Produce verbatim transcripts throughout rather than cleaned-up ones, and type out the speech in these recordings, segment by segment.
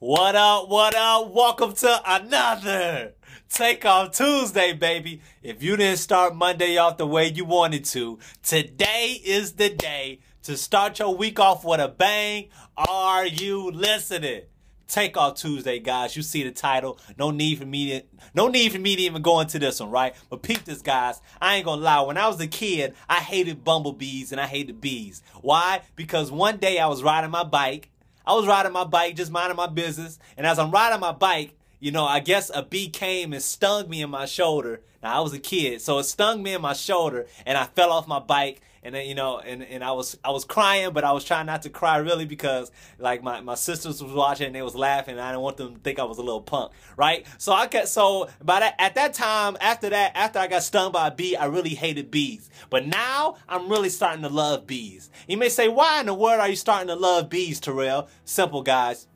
What up, what up? Welcome to another Takeoff Tuesday, baby. If you didn't start Monday off the way you wanted to, today is the day to start your week off with a bang. Are you listening? Takeoff Tuesday, guys. You see the title. No need for me to, no need for me to even go into this one, right? But peep this, guys. I ain't gonna lie. When I was a kid, I hated bumblebees and I hated bees. Why? Because one day I was riding my bike. I was riding my bike, just minding my business. And as I'm riding my bike, you know, I guess a bee came and stung me in my shoulder. Now, I was a kid, so it stung me in my shoulder, and I fell off my bike. And then, you know, and, and I was I was crying, but I was trying not to cry really because, like, my, my sisters was watching and they was laughing, and I didn't want them to think I was a little punk, right? So I kept, so by that, at that time, after that, after I got stung by a bee, I really hated bees. But now I'm really starting to love bees. You may say, why in the world are you starting to love bees, Terrell? Simple, guys.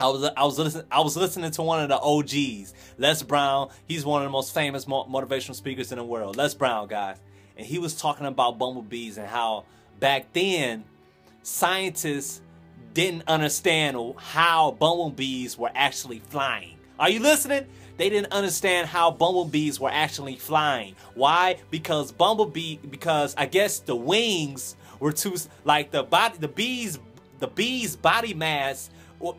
I was I was listening I was listening to one of the O Gs, Les Brown. He's one of the most famous motivational speakers in the world, Les Brown, guys. And he was talking about bumblebees and how back then scientists didn't understand how bumblebees were actually flying. Are you listening? They didn't understand how bumblebees were actually flying. Why? Because bumblebee because I guess the wings were too like the body the bees the bees body mass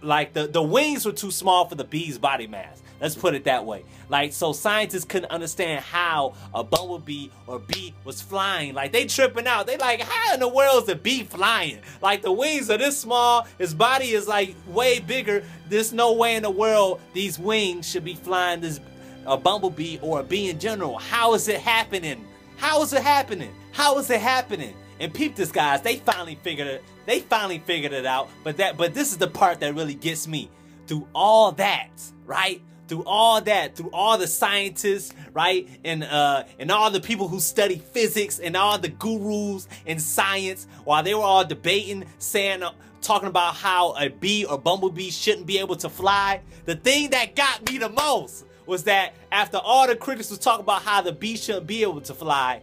Like the, the wings were too small for the bee's body mass. Let's put it that way. Like, so scientists couldn't understand how a bumblebee or bee was flying. Like, they tripping out. They like, how in the world is the bee flying? Like, the wings are this small. His body is like way bigger. There's no way in the world these wings should be flying this a bumblebee or a bee in general. How is it happening? How is it happening? How is it happening? And peep this, guys. They finally figured it. They finally figured it out. But that. But this is the part that really gets me. Through all that, right? Through all that, through all the scientists, right, and uh, and all the people who study physics, and all the gurus in science, while they were all debating, saying, uh, talking about how a bee or bumblebee shouldn't be able to fly. The thing that got me the most was that after all the critics was talking about how the bee shouldn't be able to fly,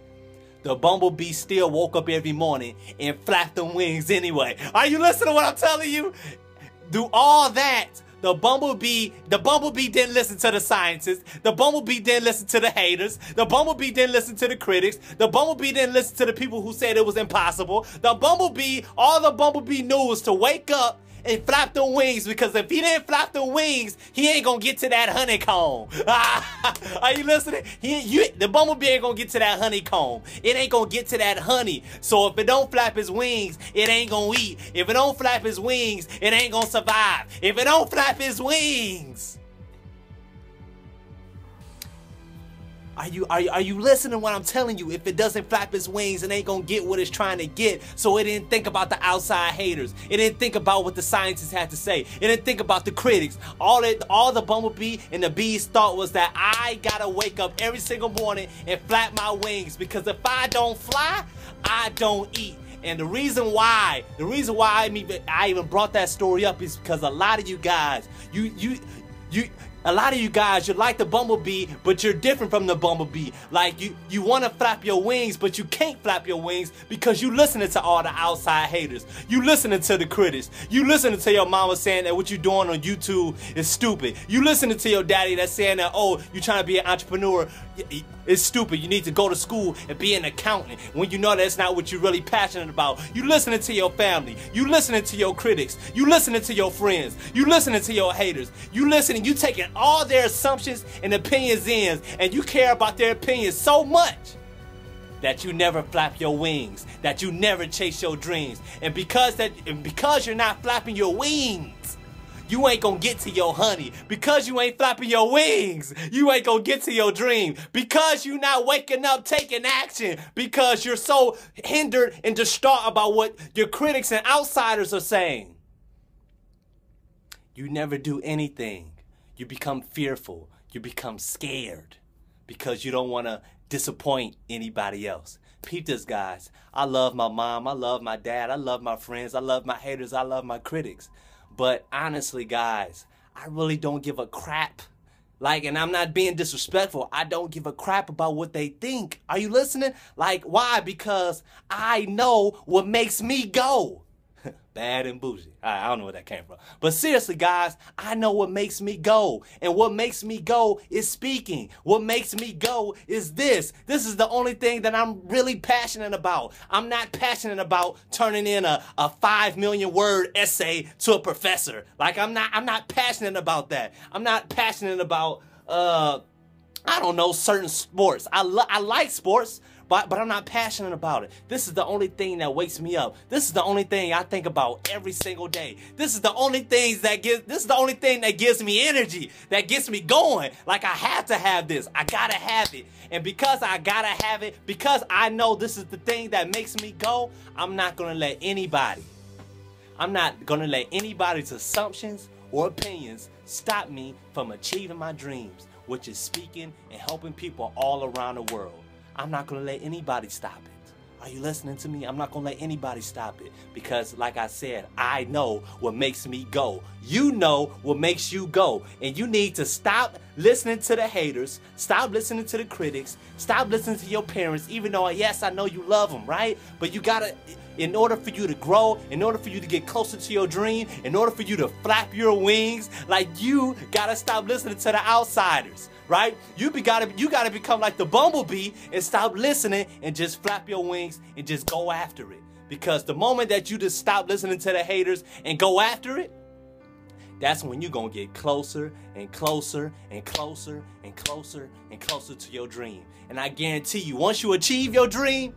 the bumblebee still woke up every morning and flapped them wings anyway. Are you listening to what I'm telling you? Do all that, the bumblebee, the bumblebee didn't listen to the scientists. The bumblebee didn't listen to the haters. The bumblebee didn't listen to the critics. The bumblebee didn't listen to the people who said it was impossible. The bumblebee, all the bumblebee knew was to wake up and flap the wings, because if he didn't flap the wings, he ain't gonna get to that honeycomb. Are you listening? He, you, the bumblebee ain't gonna get to that honeycomb. It ain't gonna get to that honey. So if it don't flap his wings, it ain't gonna eat. If it don't flap his wings, it ain't gonna survive. If it don't flap his wings. Are you, are you are you listening to what I'm telling you? If it doesn't flap its wings, it ain't gonna get what it's trying to get. So it didn't think about the outside haters. It didn't think about what the scientists had to say. It didn't think about the critics. All it, all the bumblebee and the bees thought was that I gotta wake up every single morning and flap my wings, because if I don't fly, I don't eat. And the reason why, the reason why I even I even brought that story up is because a lot of you guys, you you you. A lot of you guys, you're like the bumblebee, but you're different from the bumblebee. Like, you, you want to flap your wings, but you can't flap your wings because you listening to all the outside haters. You listening to the critics. You listening to your mama saying that what you're doing on YouTube is stupid. You listening to your daddy that's saying that, oh, you're trying to be an entrepreneur. It's stupid. You need to go to school and be an accountant, when you know that's not what you're really passionate about. You listening to your family. You listening to your critics. You listening to your friends. You listening to your haters. You listening. You taking all their assumptions and opinions in, and you care about their opinions so much that you never flap your wings, that you never chase your dreams. And because that, and because you're not flapping your wings, you ain't gonna get to your honey. Because you ain't flapping your wings, you ain't gonna get to your dream. Because you're not waking up taking action, because you're so hindered and distraught about what your critics and outsiders are saying, you never do anything. You become fearful. You become scared because you don't want to disappoint anybody else. Peep this, guys. I love my mom. I love my dad. I love my friends. I love my haters. I love my critics. But honestly, guys, I really don't give a crap. Like, and I'm not being disrespectful. I don't give a crap about what they think. Are you listening? Like, why? Because I know what makes me go. Bad and bougie. I, I don't know where that came from. But seriously, guys, I know what makes me go. And what makes me go is speaking. What makes me go is this. This is the only thing that I'm really passionate about. I'm not passionate about turning in a, a five million word essay to a professor. Like, I'm not, I'm not passionate about that. I'm not passionate about, uh, I don't know, certain sports. I, lo- I like sports. But, but I'm not passionate about it. This is the only thing that wakes me up. This is the only thing I think about every single day. This is the only things that gives, this is the only thing that gives me energy, that gets me going. Like, I have to have this. I gotta have it. And because I gotta have it, because I know this is the thing that makes me go, I'm not gonna let anybody, I'm not gonna let anybody's assumptions or opinions stop me from achieving my dreams, which is speaking and helping people all around the world. I'm not going to let anybody stop it. Are you listening to me? I'm not going to let anybody stop it. Because like I said, I know what makes me go. You know what makes you go. And you need to stop listening to the haters. Stop listening to the critics. Stop listening to your parents. Even though, yes, I know you love them, right? But you got to, in order for you to grow, in order for you to get closer to your dream, in order for you to flap your wings, like, you got to stop listening to the outsiders. Right? You be gotta, you gotta become like the bumblebee and stop listening and just flap your wings and just go after it. Because the moment that you just stop listening to the haters and go after it, that's when you're gonna get closer and closer and closer and closer and closer to your dream. And I guarantee you, once you achieve your dream,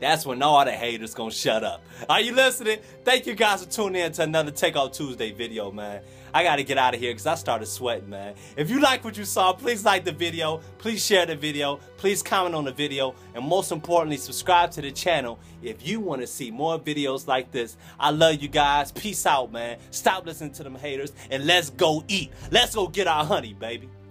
that's when all the haters gonna shut up. Are you listening? Thank you guys for tuning in to another Takeoff Tuesday video, man. I gotta get out of here because I started sweating, man. If you like what you saw, please like the video. Please share the video. Please comment on the video. And most importantly, subscribe to the channel if you wanna see more videos like this. I love you guys. Peace out, man. Stop listening to them haters and let's go eat. Let's go get our honey, baby.